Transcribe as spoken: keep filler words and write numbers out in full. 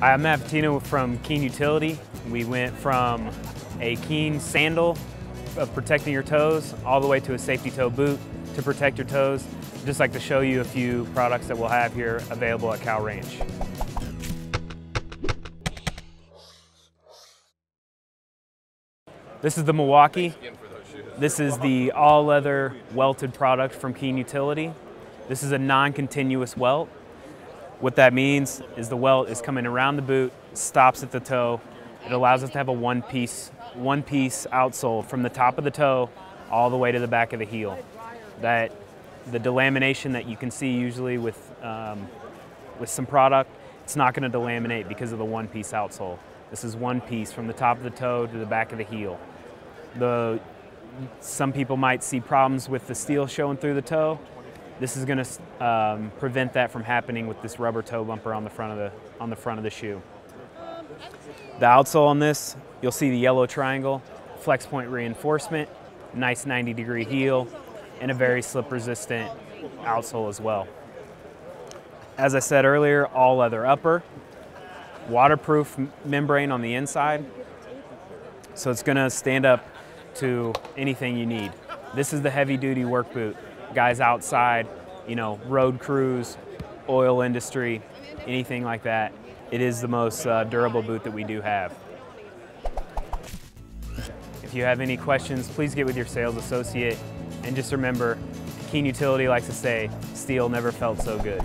I'm Matt Petino from Keen Utility. We went from a Keen sandal of protecting your toes all the way to a safety toe boot to protect your toes. Just like to show you a few products that we'll have here available at C A L Ranch. This is the Milwaukee. This is the all-leather welted product from Keen Utility. This is a non-continuous welt. What that means is the welt is coming around the boot, stops at the toe. It allows us to have a one-piece one piece outsole from the top of the toe all the way to the back of the heel. That the delamination that you can see usually with, um, with some product, it's not going to delaminate because of the one-piece outsole. This is one piece from the top of the toe to the back of the heel. The, some people might see problems with the steel showing through the toe. This is going to um, prevent that from happening with this rubber toe bumper on the front of the on the front of the shoe. The outsole on this, you'll see the yellow triangle, flex point reinforcement, nice ninety degree heel, and a very slip resistant outsole as well. As I said earlier, all leather upper, waterproof membrane on the inside, so it's going to stand up to anything you need. This is the heavy duty work boot. Guys outside, you know, road crews, oil industry, anything like that. It is the most uh, durable boot that we do have. If you have any questions, please get with your sales associate. And just remember, Keen Utility likes to say, steel never felt so good.